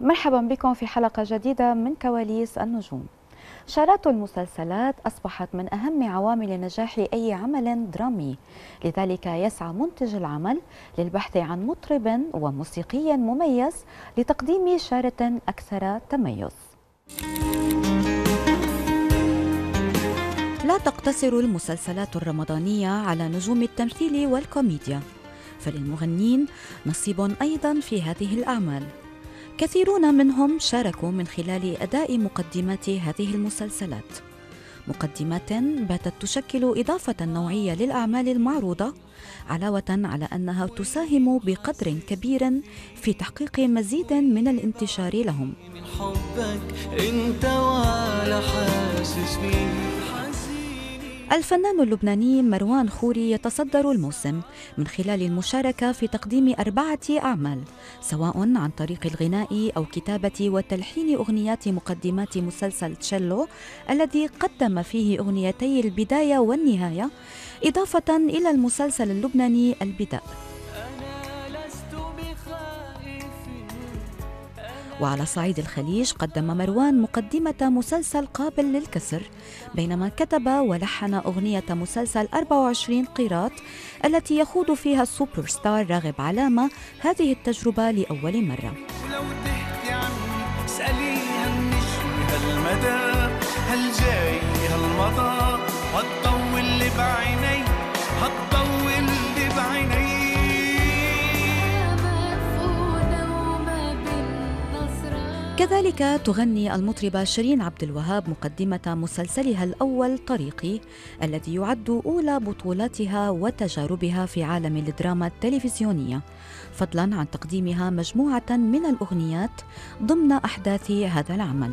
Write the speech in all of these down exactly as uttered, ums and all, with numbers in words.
مرحبا بكم في حلقة جديدة من كواليس النجوم. شارات المسلسلات أصبحت من أهم عوامل نجاح أي عمل درامي، لذلك يسعى منتج العمل للبحث عن مطرب وموسيقي مميز لتقديم شارة أكثر تميز. لا تقتصر المسلسلات الرمضانية على نجوم التمثيل والكوميديا، فللمغنين نصيب أيضا في هذه الأعمال. كثيرون منهم شاركوا من خلال أداء مقدمات هذه المسلسلات، مقدمات باتت تشكل إضافة نوعية للأعمال المعروضة، علاوة على أنها تساهم بقدر كبير في تحقيق مزيد من الانتشار لهم. الفنان اللبناني مروان خوري يتصدر الموسم من خلال المشاركة في تقديم أربعة أعمال، سواء عن طريق الغناء أو كتابة وتلحين أغنيات مقدمات مسلسل تشيلو الذي قدم فيه أغنيتي البداية والنهاية، إضافة إلى المسلسل اللبناني البداء. وعلى صعيد الخليج قدم مروان مقدمة مسلسل قابل للكسر، بينما كتب ولحن أغنية مسلسل أربعة وعشرين قيراط التي يخوض فيها السوبر ستار راغب علامة هذه التجربة لأول مرة. كذلك تغني المطربة شيرين عبد الوهاب مقدمة مسلسلها الأول طريقي، الذي يعد أولى بطولاتها وتجاربها في عالم الدراما التلفزيونية، فضلاً عن تقديمها مجموعة من الأغنيات ضمن أحداث هذا العمل.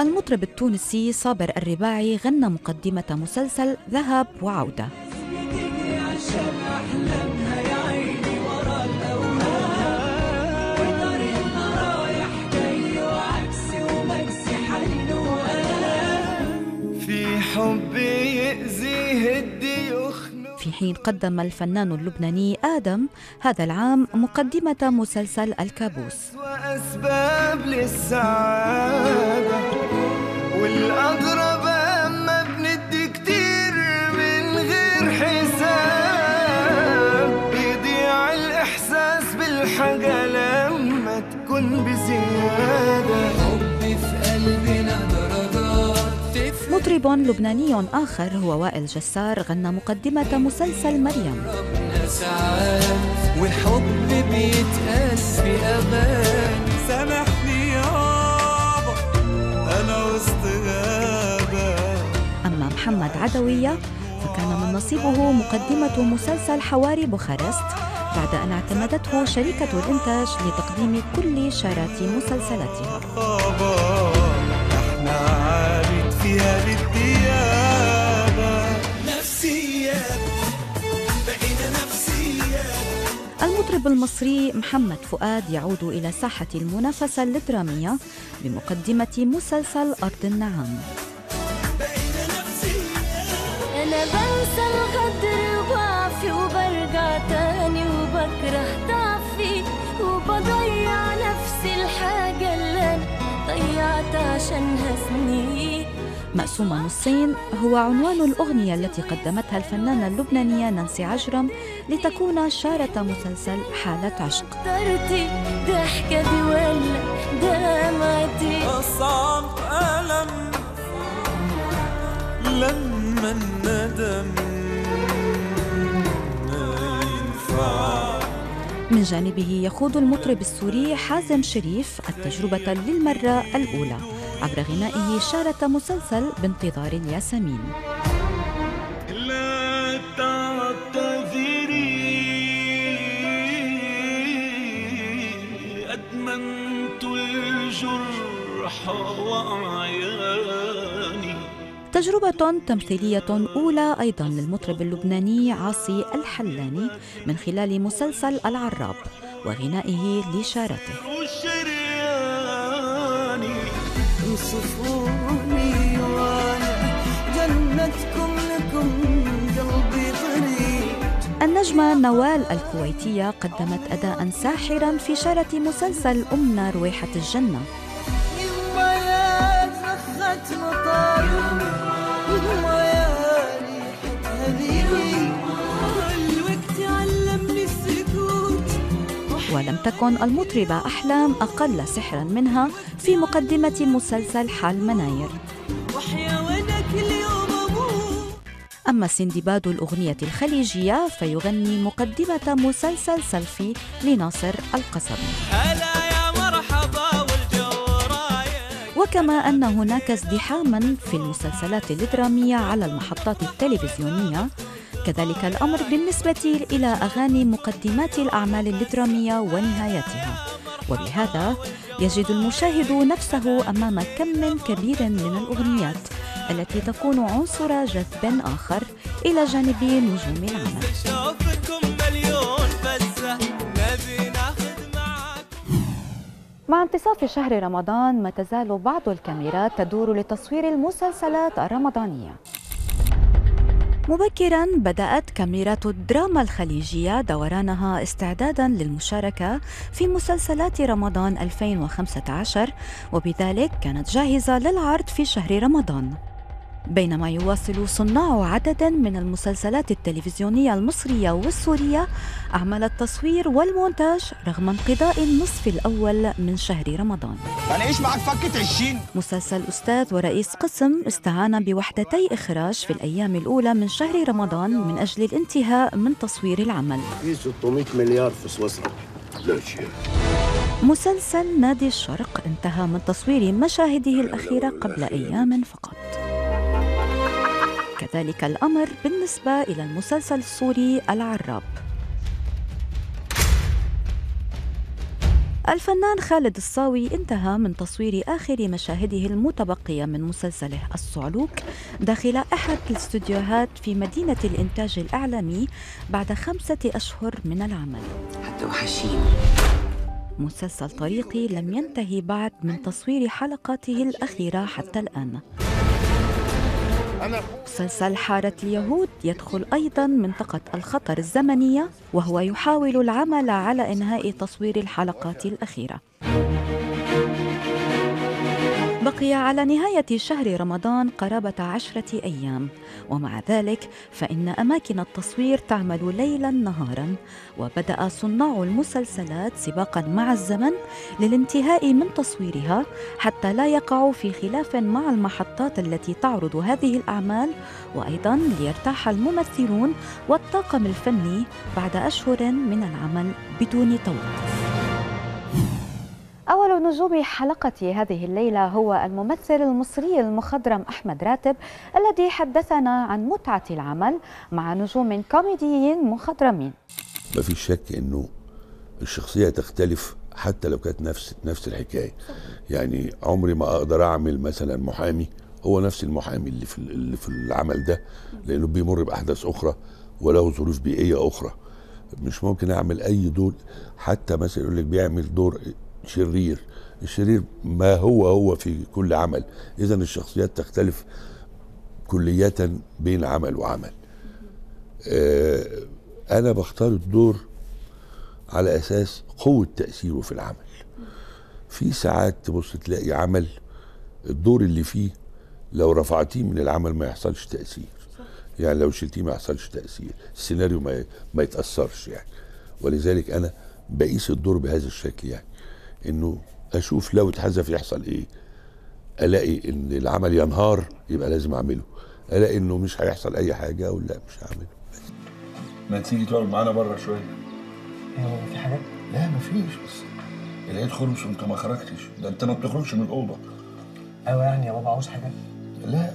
المطرب التونسي صابر الرباعي غنى مقدمة مسلسل ذهب وعودة. في حين قدم الفنان اللبناني آدم هذا العام مقدمة مسلسل الكابوس. وأسباب للسعادة والأقرب أما بندي كتير من غير حساب، يضيع الإحساس بالحاجة لما تكون بزيادة. حبي في قلبنا مطرب لبناني آخر هو وائل جسار غنى مقدمة مسلسل مريم. أما محمد عدوية فكان من نصيبه مقدمة مسلسل حواري بوخارست، بعد أن اعتمدته شركة الإنتاج لتقديم كل شارات مسلسلاتها. المطرب المصري محمد فؤاد يعود إلى ساحة المنافسة الدرامية بمقدمة مسلسل أرض النعم. أنا بنسى الغدر وبعفي وبرجع تاني وبكره ضعفي وبضيع نفسي الحاجة اللي أنا ضيعت عشانها سنين. مقسومة نصين هو عنوان الأغنية التي قدمتها الفنانة اللبنانية نانسي عجرم لتكون شارة مسلسل حالة عشق. من جانبه يخوض المطرب السوري حازم شريف التجربة للمرة الأولى عبر غنائه شارة مسلسل بانتظار الياسمين. لا تعتذري أدمنت الجرح وعياني. تجربة تمثيلية أولى أيضا للمطرب اللبناني عاصي الحلاني من خلال مسلسل العراب وغنائه لشارته. صفوني وانا جنتكم لكم قلبي طريد النجمة نوال الكويتية قدمت أداءً ساحراً في شارة مسلسل أمنا رويحة الجنة. ولم تكن المطربة أحلام أقل سحراً منها في مقدمة مسلسل حال مناير. أما سندباد الأغنية الخليجية فيغني مقدمة مسلسل سلفي لناصر القصبي. وكما أن هناك ازدحاماً في المسلسلات الدرامية على المحطات التلفزيونية، كذلك الأمر بالنسبة إلى أغاني مقدمات الأعمال الدرامية ونهاياتها، وبهذا يجد المشاهد نفسه أمام كم كبير من الأغنيات التي تكون عنصر جذب آخر إلى جانب نجوم العمل. مع انتصاف شهر رمضان ما تزال بعض الكاميرات تدور لتصوير المسلسلات الرمضانية. مبكراً بدأت كاميرات الدراما الخليجية دورانها استعداداً للمشاركة في مسلسلات رمضان ألفين وخمسة عشر، وبذلك كانت جاهزة للعرض في شهر رمضان. بينما يواصل صناع عدد من المسلسلات التلفزيونية المصرية والسورية أعمال التصوير والمونتاج رغم انقضاء النصف الأول من شهر رمضان. أنا إيش معك فكة عشرين؟ مسلسل أستاذ ورئيس قسم استعان بوحدتي إخراج في الأيام الأولى من شهر رمضان من أجل الانتهاء من تصوير العمل. في ستمائة مليار في سويسرا. لا شيء. مسلسل نادي الشرق انتهى من تصوير مشاهده الأخيرة قبل أيام فقط. كذلك الأمر بالنسبة إلى المسلسل السوري العراب. الفنان خالد الصاوي انتهى من تصوير آخر مشاهده المتبقية من مسلسله الصعلوك داخل أحد الاستوديوهات في مدينة الإنتاج الإعلامي بعد خمسة أشهر من العمل. حتى وحشين. مسلسل طريقي لم ينتهي بعد من تصوير حلقاته الأخيرة حتى الآن. مسلسل حارة اليهود يدخل أيضاً منطقة الخطر الزمنية وهو يحاول العمل على إنهاء تصوير الحلقات الأخيرة. بقي على نهاية شهر رمضان قرابة عشرة أيام، ومع ذلك فإن أماكن التصوير تعمل ليلاً نهاراً، وبدأ صناع المسلسلات سباقاً مع الزمن للانتهاء من تصويرها حتى لا يقعوا في خلاف مع المحطات التي تعرض هذه الأعمال، وأيضاً ليرتاح الممثلون والطاقم الفني بعد أشهر من العمل بدون توقف. أول نجوم حلقة هذه الليلة هو الممثل المصري المخضرم أحمد راتب الذي حدثنا عن متعة العمل مع نجوم كوميديين مخضرمين. ما في شك أنه الشخصية تختلف حتى لو كانت نفس نفس الحكاية. يعني عمري ما أقدر أعمل مثلا محامي هو نفس المحامي اللي في اللي في العمل ده، لأنه بيمر بأحداث أخرى وله ظروف بيئية أخرى. مش ممكن أعمل أي دور، حتى مثلا يقول لك بيعمل دور شرير، الشرير ما هو هو في كل عمل. إذا الشخصيات تختلف كلية بين عمل وعمل. آه أنا بختار الدور على أساس قوة تأثيره في العمل. في ساعات تبص تلاقي عمل الدور اللي فيه لو رفعتيه من العمل ما يحصلش تأثير، يعني لو شلتيه ما يحصلش تأثير، السيناريو ما ما يتأثرش يعني. ولذلك أنا بقيس الدور بهذا الشكل، يعني انه اشوف لو اتحذف يحصل ايه، الاقي ان العمل ينهار يبقى لازم اعمله، الاقي انه مش هيحصل اي حاجه اقول لا مش هعمله. ما تيجي تقعد معانا بره شويه؟ هو في حاجه؟ لا مفيش، بس اللي يدخل مش انت ما خرجتش، ده انت ما بتخرجش من الاوضه. ايوه يعني يا بابا عاوز حاجه؟ لا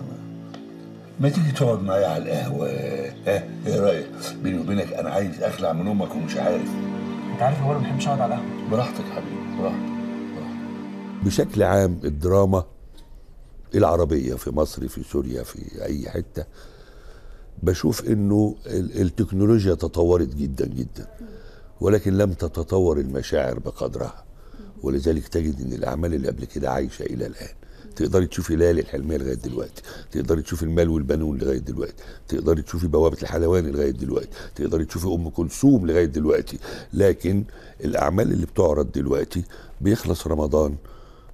ما تيجي تقعد معايا على القهوه، ها ايه رايك؟ بيني وبينك انا عايز اخلع من امك ومش عارف. انت عارف هو انا ما بحبش اقعد على القهوه. براحتك يا حبيبي. بشكل عام الدراما العربية في مصر في سوريا في أي حتة بشوف إنه التكنولوجيا تطورت جدا جدا، ولكن لم تتطور المشاعر بقدرها، ولذلك تجد إن الأعمال اللي قبل كده عايشة إلى الآن. تقدري تشوفي ليالي الحلميه لغايه دلوقتي، تقدري تشوفي المال والبنون لغايه دلوقتي، تقدري تشوفي بوابه الحلواني لغايه دلوقتي، تقدري تشوفي ام كلثوم لغايه دلوقتي. لكن الاعمال اللي بتعرض دلوقتي بيخلص رمضان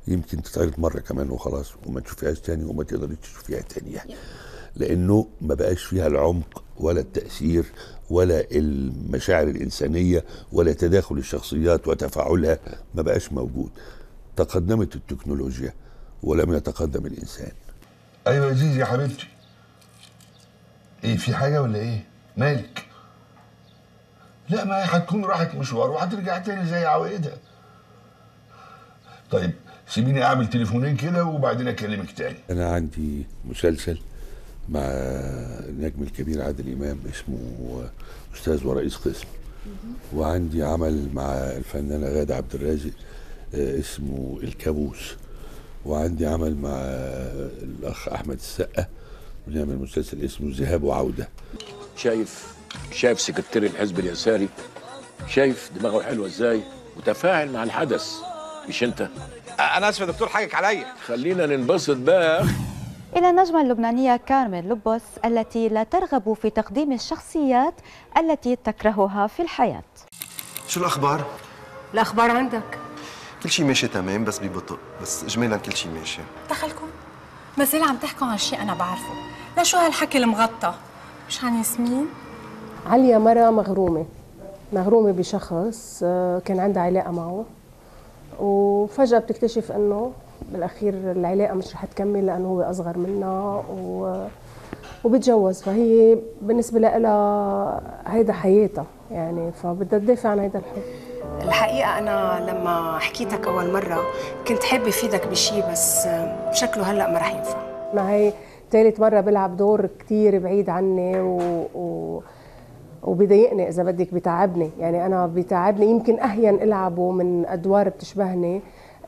يمكن تتعرض مره كمان وخلاص وما تشوفيهاش تاني وما تقدريش تشوفيها تاني، يعني لانه ما بقاش فيها العمق ولا التاثير ولا المشاعر الانسانيه ولا تداخل الشخصيات وتفاعلها، ما بقاش موجود. تقدمت التكنولوجيا ولم يتقدم الانسان. ايوه يا زيزي يا حبيبتي، ايه في حاجه ولا ايه؟ مالك؟ لا ما هي هتكون راحت مشوار وهترجع تاني زي عوايدها. طيب سيبيني اعمل تليفونين كده وبعدين اكلمك تاني. انا عندي مسلسل مع النجم الكبير عادل امام اسمه استاذ ورئيس قسم، وعندي عمل مع الفنانه غاده عبد الرازق اسمه الكابوس، وعندي عمل مع الاخ احمد السقه بنعمل مسلسل اسمه ذهاب وعوده. شايف شايف سكرتير الحزب اليساري، شايف دماغه حلوه ازاي وتفاعل مع الحدث. مش انت؟ انا اسف يا دكتور حقك عليا. خلينا ننبسط بقى. إلى النجمة اللبنانية كارمن لبس التي لا ترغب في تقديم الشخصيات التي تكرهها في الحياة. شو الأخبار؟ الأخبار عندك؟ كل شيء ماشي تمام بس ببطء، بس إجمالاً كل شيء ماشي. دخلكم؟ ما زال عم تحكوا عن شيء أنا بعرفه، لا شو هالحكي المغطى؟ مش عن ياسمين؟ عليا مرة مغرومة، مغرومة بشخص كان عندها علاقة معه، وفجأة بتكتشف إنه بالاخير العلاقه مش رح تكمل لانه هو اصغر منها و... وبتجوز، فهي بالنسبه لها هيدا حياتها يعني، فبدها تدافع عن هيدا الحب. الحقيقه انا لما حكيتك اول مره كنت حابه افيدك بشيء بس شكله هلا ما رح ينفع. انا هي ثالث مره بلعب دور كثير بعيد عني و... و... وبضايقني اذا بدك، بتعبني يعني، انا بتعبني يمكن اهين العبه من ادوار بتشبهني.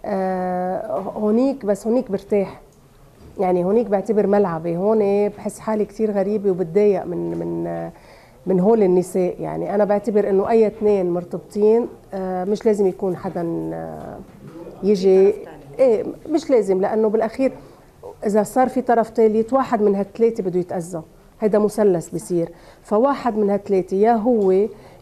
آه هونيك بس هونيك برتاح يعني، هونيك بعتبر ملعبي، هون بحس حالي كثير غريبه وبتضايق من من من هول النساء يعني. انا بعتبر انه اي اثنين مرتبطين آه مش لازم يكون حدا آه يجي ايه، مش لازم، لانه بالاخير اذا صار في طرف ثالث واحد من هالثلاثه بده يتاذى، هيدا مثلث بصير، فواحد من هالثلاثه يا هو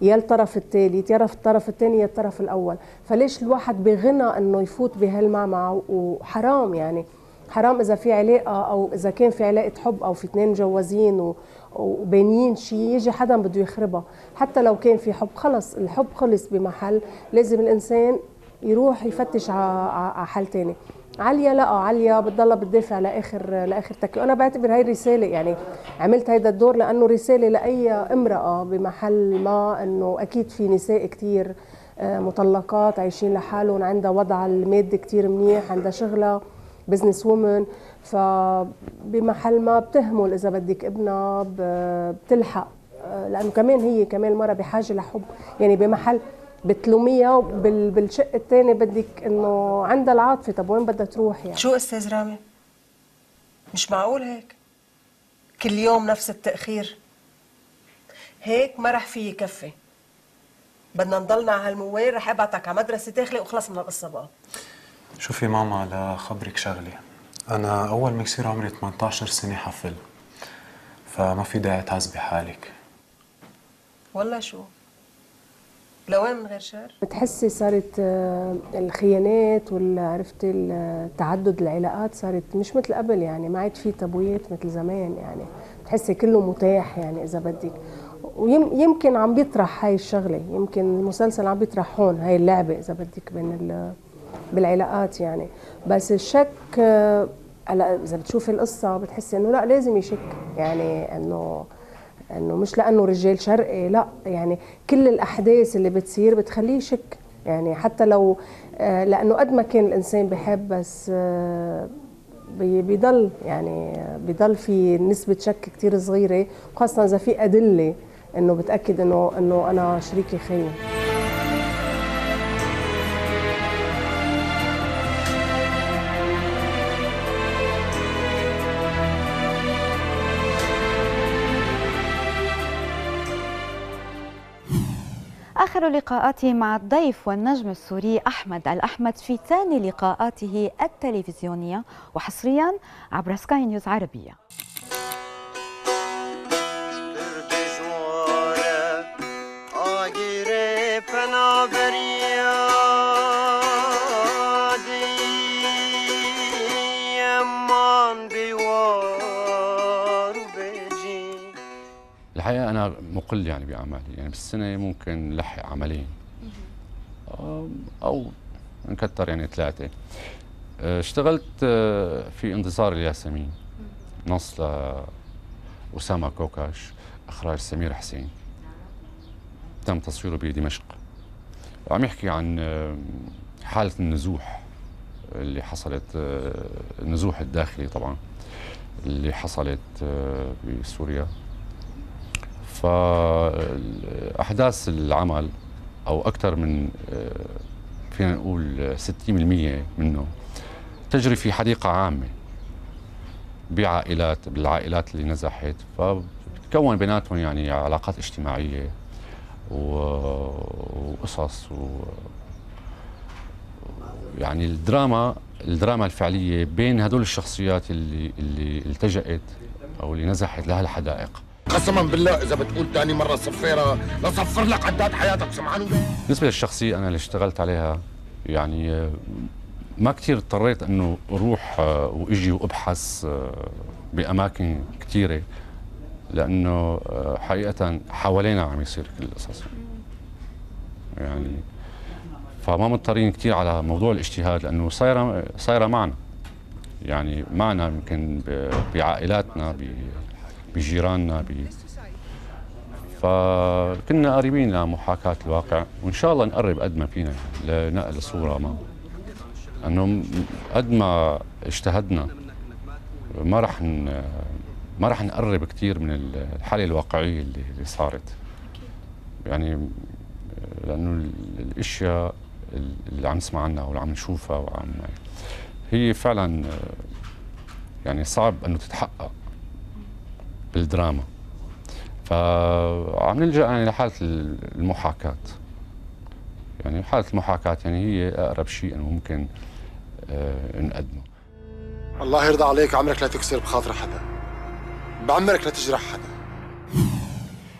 يا الطرف الثالث يا الطرف الثاني يا الطرف الاول، فليش الواحد بغنى انه يفوت بهالمعمعة؟ وحرام يعني، حرام اذا في علاقه او اذا كان في علاقه حب او في اثنين مجوزين وبينين شيء يجي حدا بده يخربها، حتى لو كان في حب خلص، الحب خلص بمحل، لازم الانسان يروح يفتش على حل ثاني. عليا لا، عليا بتضلها بتدافع لاخر لاخر تكي، انا بعتبر هاي رساله يعني، عملت هيدا الدور لانه رساله لاي امراه بمحل ما، انه اكيد في نساء كثير مطلقات عايشين لحالهم، عندها وضع المادي كثير منيح، عندها شغله بزنس وومن، فبمحل ما بتهمل اذا بدك ابنها، بتلحق لانه كمان هي كمان مره بحاجه لحب يعني، بمحل بتلوميها بالشق الثاني بدك انه عندها العاطفه، طب وين بدها تروح يعني؟ شو استاذ رامي؟ مش معقول هيك كل يوم نفس التاخير، هيك ما رح في يكفي، بدنا نضلنا على هالموال، رح ابعتك على مدرسه داخلي وخلص من القصه بقى. شوفي ماما لخبرك شغله، انا اول ما يصير عمري ثمانية عشر سنه حفل، فما في داعي تعذبي حالك. والله شو؟ لوين من غير شر؟ بتحسي صارت الخيانات وعرفتي تعدد العلاقات صارت مش مثل قبل يعني، ما عاد في تبويات مثل زمان يعني، بتحسي كله متاح يعني اذا بدك، ويمكن عم بيطرح هاي الشغله، يمكن المسلسل عم بيطرح هون هاي اللعبه اذا بدك بين بالعلاقات يعني. بس الشك هلا اذا بتشوفي القصه بتحسي انه لا لازم يشك يعني، انه انه مش لانه رجال شرقي لا يعني، كل الاحداث اللي بتصير بتخليه يشك يعني، حتى لو لانه قد ما كان الانسان بحب بس بيضل يعني، بيضل في نسبه شك كثير صغيره، خاصه اذا في ادله انه بتاكد انه انه انا شريكي خاين. آخر لقاءاته مع الضيف والنجم السوري أحمد الأحمد في ثاني لقاءاته التلفزيونية وحصريا عبر سكاي نيوز عربية. الحقيقة أنا مقل يعني بأعمالي، يعني بالسنة ممكن لحق عملين أو نكتر يعني ثلاثة. اشتغلت في انتصار الياسمين، نص لأسامة كوكاش، إخراج سمير حسين، تم تصويره بدمشق. وعم يحكي عن حالة النزوح اللي حصلت، النزوح الداخلي طبعا اللي حصلت بسوريا. فأحداث العمل أو أكثر من فينا نقول ستين بالمئة منه تجري في حديقة عامة بعائلات، بالعائلات اللي نزحت، فبتكون بيناتهم يعني علاقات اجتماعية وقصص و... يعني الدراما الدراما الفعلية بين هدول الشخصيات اللي اللي التجأت أو اللي نزحت لها الحدائق. قسما بالله اذا بتقول ثاني مره صفيره لصفر لك عداد حياتك، سمعان؟ بالنسبه للشخصيه انا اللي اشتغلت عليها يعني ما كثير اضطريت انه اروح واجي وابحث باماكن كثيره، لانه حقيقه حوالينا عم يصير كل القصص يعني، فما مضطرين كثير على موضوع الاجتهاد لانه صايره صايره معنا يعني، معنا يمكن بعائلاتنا ب بجيراننا ب... فكنا قريبين لمحاكاة الواقع، وإن شاء الله نقرب قد ما فينا لنقل الصورة، ما أنه قد ما اجتهدنا ما رح ن... ما رح نقرب كثير من الحالة الواقعية اللي, اللي صارت يعني، لأنه الأشياء اللي عم نسمع عنها واللي عم نشوفها وعم هي فعلا يعني صعب أنه تتحقق بالدراما، فعم نلجأ يعني لحالة المحاكاة، يعني حالة المحاكاة يعني هي أقرب شيء أنه ممكن آه نقدمه. الله يرضى عليك، عمرك لا تكسر بخاطر حدا، بعمرك لا تجرح حدا.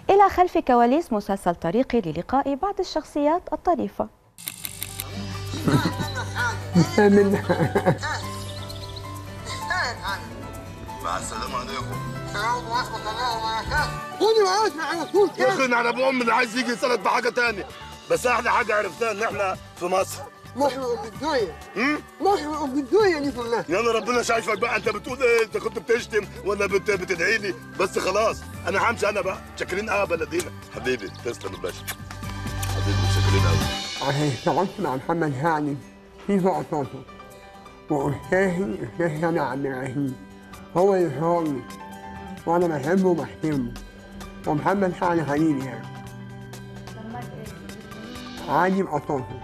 إلى خلف كواليس مسلسل طريقي للقاء بعض الشخصيات الطريفة. مع السلامة عليكم. خذني وقعد مع رسول كده. يخرب على ابو ام اللي عايز يجي يسلط بحاجه ثانيه، بس احلى حاجه عرفتها ان احنا في مصر. محروق بالدنيا. امم؟ محروق بالدنيا دي كلها. يا انا ربنا شايفك بقى، انت بتقول ايه؟ انت كنت بتشتم ولا بت... بتدعي لي؟ بس خلاص انا همشي انا بقى، شاكرين قوي بلدينا. حبيبي تسلم الباشا. حبيبي شاكرين قوي. انا اشتغلت مع محمد هاني في بعثاته. واستاذي استاذ سامي عبد العزيز هو اللي صورني. وانا بحبه وبحترمه، ومحمد حقني حبيبي يعني. عادي بقطاطه.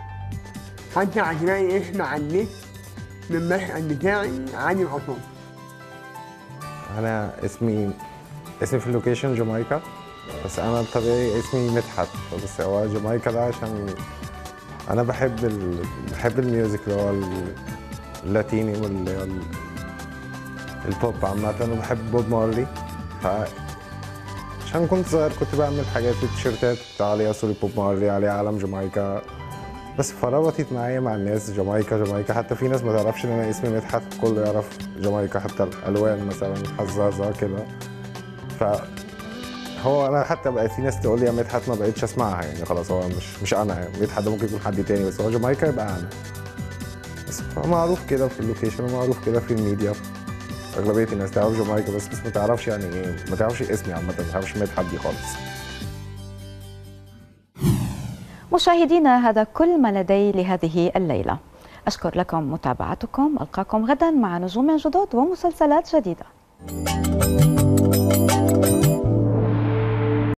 حتى هتلاقي اسم على النت من المشهد بتاعي عادي بقطاطه. انا اسمي اسمي في اللوكيشن جامايكا، بس انا طبيعي اسمي مدحت، بس هو جامايكا ده عشان انا بحب ال... بحب الميوزك اللي هو اللاتيني وال البوب عامة، وبحب بوب مارلي. ف عشان كنت صغير كنت بعمل حاجات، تيشيرتات عليها صورة بوب مارلي، عليها علم جامايكا، بس فربطت معايا مع الناس جامايكا جامايكا. حتى في ناس ما تعرفش ان انا اسمي مدحت، كله يعرف جامايكا، حتى الالوان مثلا حزازه كده. ف هو انا حتى بقى في ناس تقول لي يا مدحت، ما بقتش اسمعها يعني، خلاص هو مش مش انا يعني. مدحت ده ممكن يكون حد تاني، بس هو جامايكا يبقى انا بس. معروف كده في اللوكيشن، ومعروف كده في الميديا، اغلبيه الناس تعرف جامايكا، بس بس ما تعرفش يعني ايه، ما تعرفش اسمي عامه، ما تعرفش مدحت دي خالص. مشاهدينا هذا كل ما لدي لهذه الليله، اشكر لكم متابعتكم، القاكم غدا مع نجوم جدد ومسلسلات جديده.